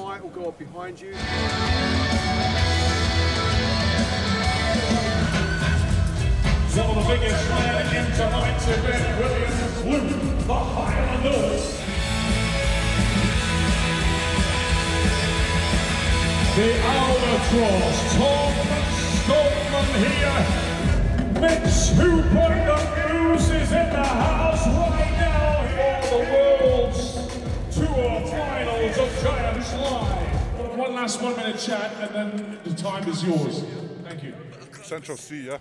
light will go up behind you. So the biggest player in tonight's event will include the Highlanders. The Albatross, Tom Stoltman here. Mitch Hooper, the news is in the house right now for the World's Tour Finals of Giants Live. One last 1 minute chat and then the time is yours. Thank you. Central C, yeah?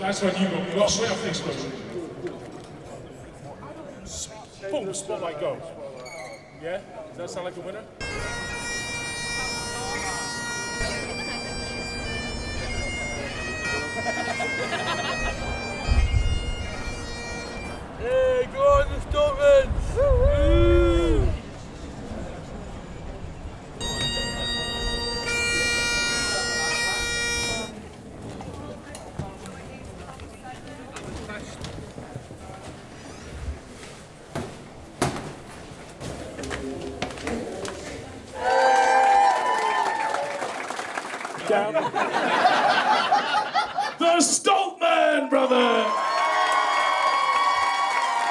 That's when you got straight off the explosion. Boom, spotlight go. Yeah? Does that sound like a winner? Hey, go on the Stoltmans! The Stoltman Brothers!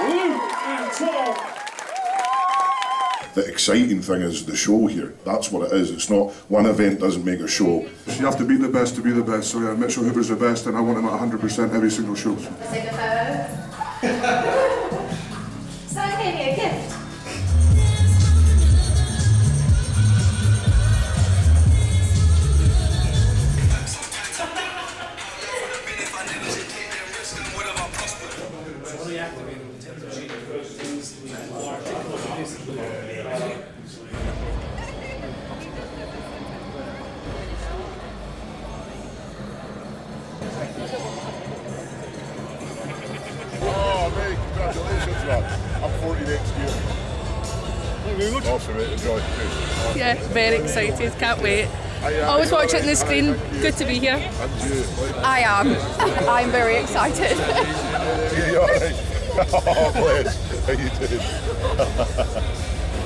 Luke and Tom! The exciting thing is the show here. That's what it is. It's not one event doesn't make a show. You have to be the best to be the best. So yeah, Mitchell Hooper's the best and I want him at 100% every single show. Sing a photo. Someone gave me a gift. Oh, mate, congratulations, man. I'm 40 next year. Awesome, mate. Enjoy. Yeah, very excited. Can't wait. Always watching the screen. Good to be here. And you? I am. I'm very excited. Are you all right? Oh, bless. How you doing?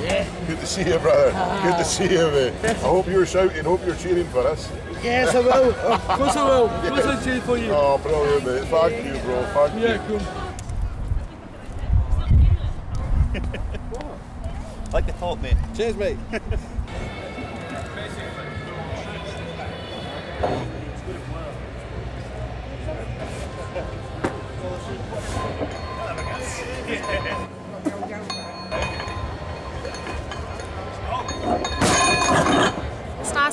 Yeah. Good to see you, brother. Good to see you, mate. I hope you're shouting, hope you're cheering for us. Yes, I will. Of course I will. Of course I'll cheer for you. Oh, brilliant, mate. Thank you, bro. Thank you. Yeah, cool. I like the thought, mate. Cheers, mate.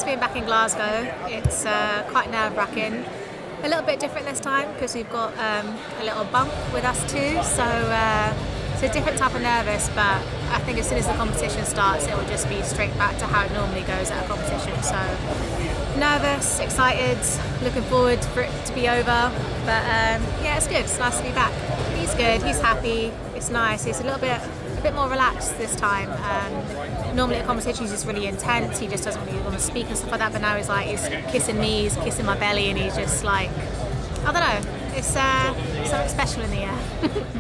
Being back in Glasgow, it's quite nerve-wracking. A little bit different this time because we've got a little bump with us too, so it's a different type of nervous. But I think as soon as the competition starts, it will just be straight back to how it normally goes at a competition. So nervous, excited, looking forward for it to be over. But yeah, it's good. It's nice to be back. He's good. He's happy. It's nice. He's a bit more relaxed this time. Normally at competitions he's really intense, he just doesn't really want to speak and stuff like that, but now he's like, he's kissing me, he's kissing my belly, and he's just like, I don't know, it's something special in the air.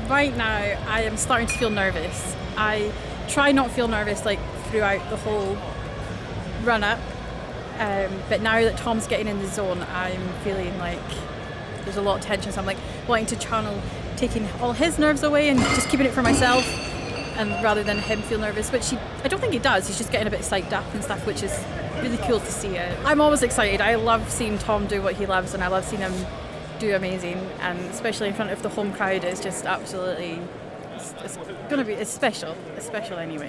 Right now I am starting to feel nervous. I try not to feel nervous like throughout the whole run-up, but now that Tom's getting in the zone, I'm feeling like there's a lot of tension, so I'm like wanting to channel, taking all his nerves away and just keeping it for myself. And rather than him feel nervous, which I don't think he does, he's just getting a bit psyched up and stuff, which is really cool to see it. I'm always excited. I love seeing Tom do what he loves and I love seeing him do amazing, and especially in front of the home crowd, it's just absolutely, it's going to be, it's special anyway.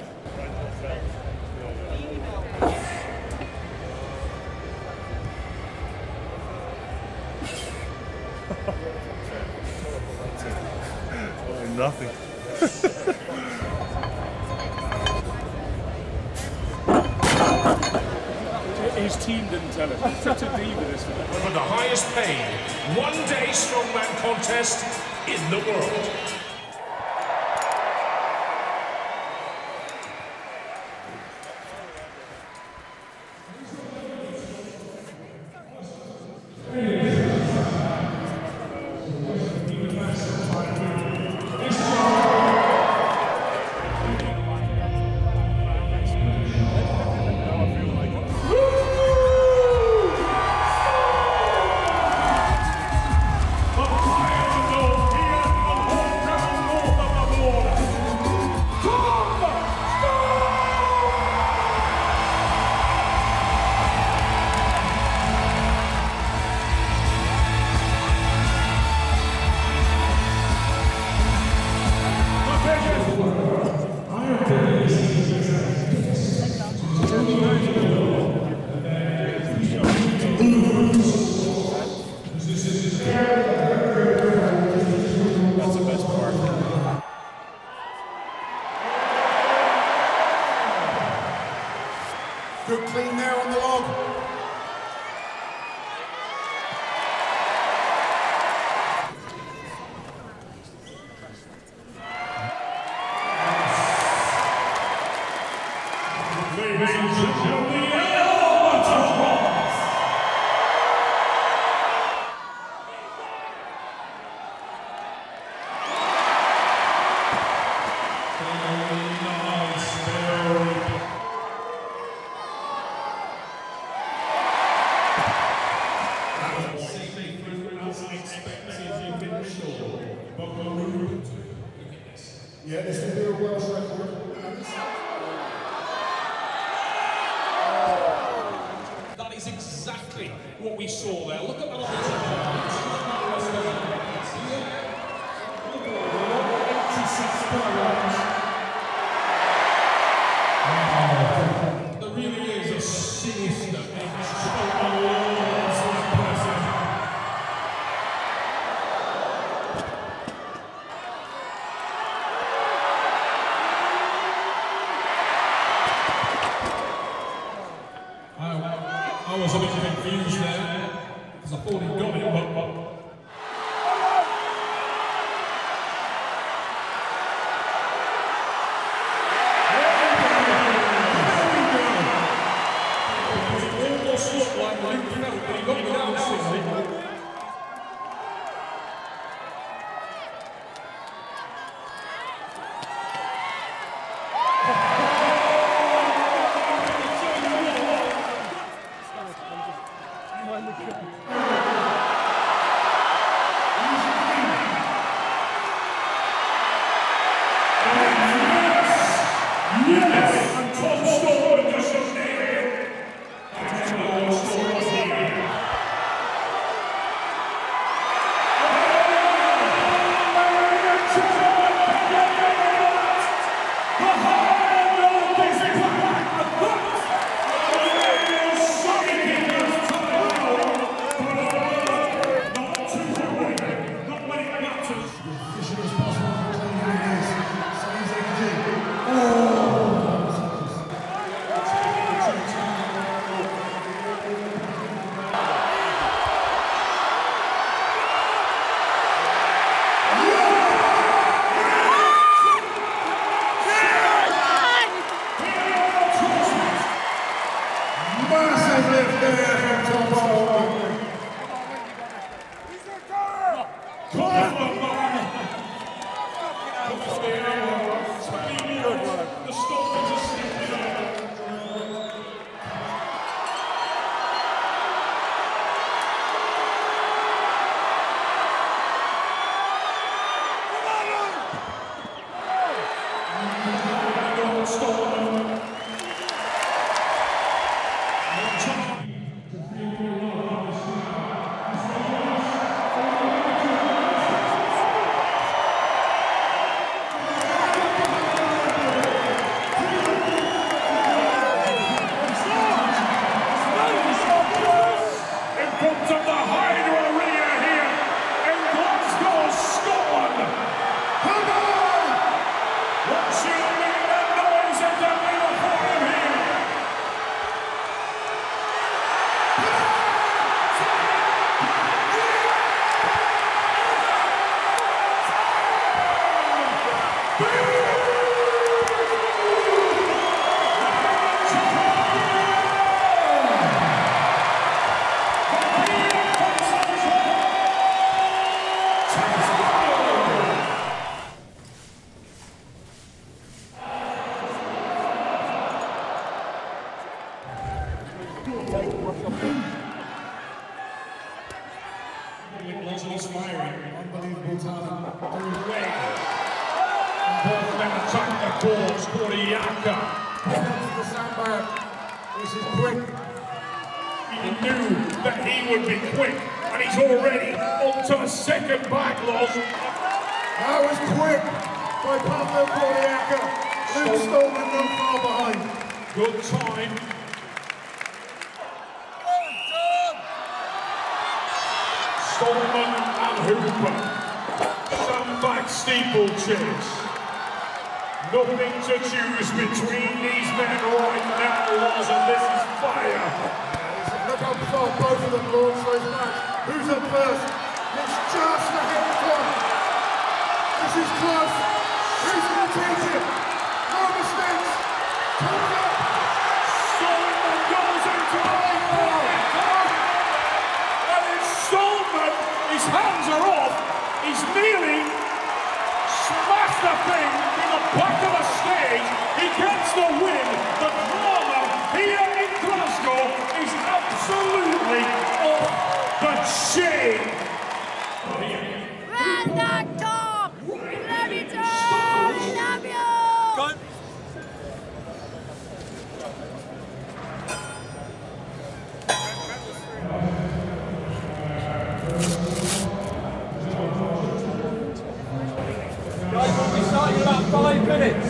Oh, nothing. His team didn't tell him. Such a diva this one. For the highest paid one-day strongman contest in the world. By Pablo Poliaka, Luke Stoltman, not far behind. Good time Hooper. Sunback steeplechase. Nothing to choose between these men right now, Lars, and this is fire. Look how far both of them launch those backs. Who's up first? It's just the hit one. This is close. Who's going to take it? No mistakes. Comes up. Stoltman goes into the lane ball. And it's Stoltman. His hands are off. He's kneeling. Smashed the thing in the back of the stage. He gets the win. The drama here in Glasgow is absolutely off the chain. Grandad Tom! Love you, Tom! Love you! Go. Guys, we'll be starting in about 5 minutes.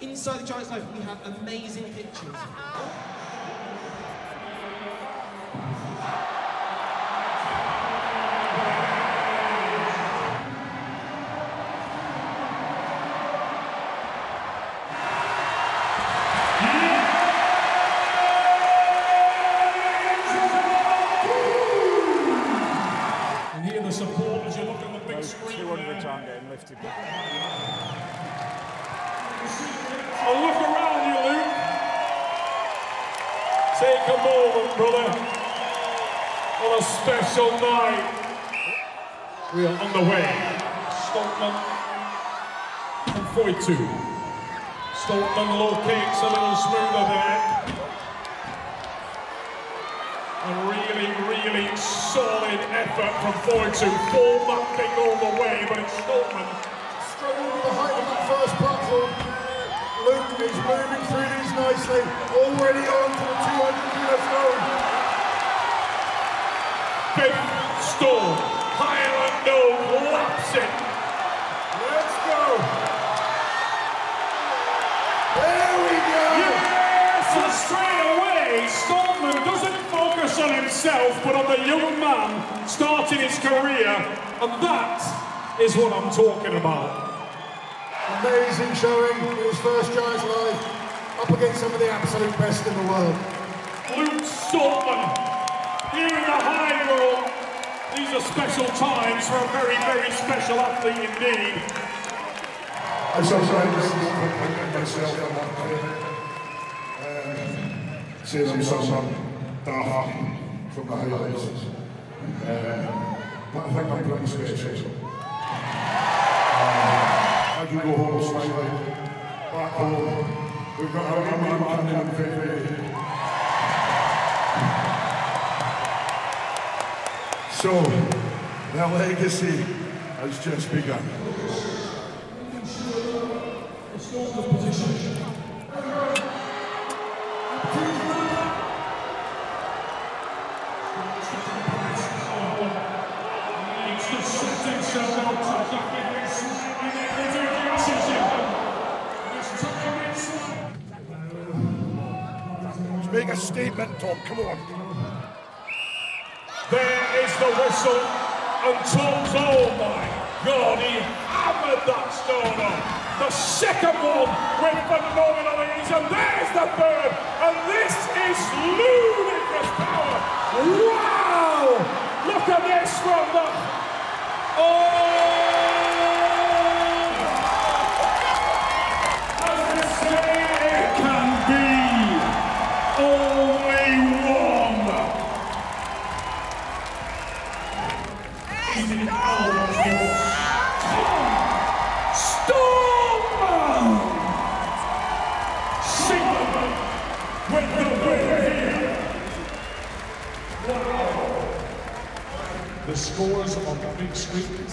Inside the Giants Live, we have amazing pictures. And here the support as you look on the big screen. 200 aren't getting lifted. So look around you, Luke. Take a moment, brother. What a special night. We are on the way. Stoltman from 42. Stoltman low kicks a little smoother there. A really, really solid effort from 42. Ball nothing all the way, but it's Stoltman. Straight over the height of that first platform. Luke is moving through these nicely. Already on to the 200 kilo zone. Big storm. Highlander laps it. Let's go. There we go. Yes, and straight away, Stoltman doesn't focus on himself, but on the young man starting his career, and that is what I'm talking about. Amazing showing in his first Giants Live, up against some of the absolute best in the world. Luke Stoltman, here in the high world. These are special times for a very, very special athlete indeed. I'm so sorry to myself on that clip. Seeing them someone daft from the Highlanders. But I think I'm pretty special. I do go home slightly, back home, we've got our young man in the victory. So, the legacy has just begun. Make a statement, Tom, come on. There is the whistle, and Tom's, oh my God, he hammered that stone on. The second one went phenomenal ease, and there's the third, and this is ludicrous power. Wow! Look at this from the... Oh! The scores on the big screen.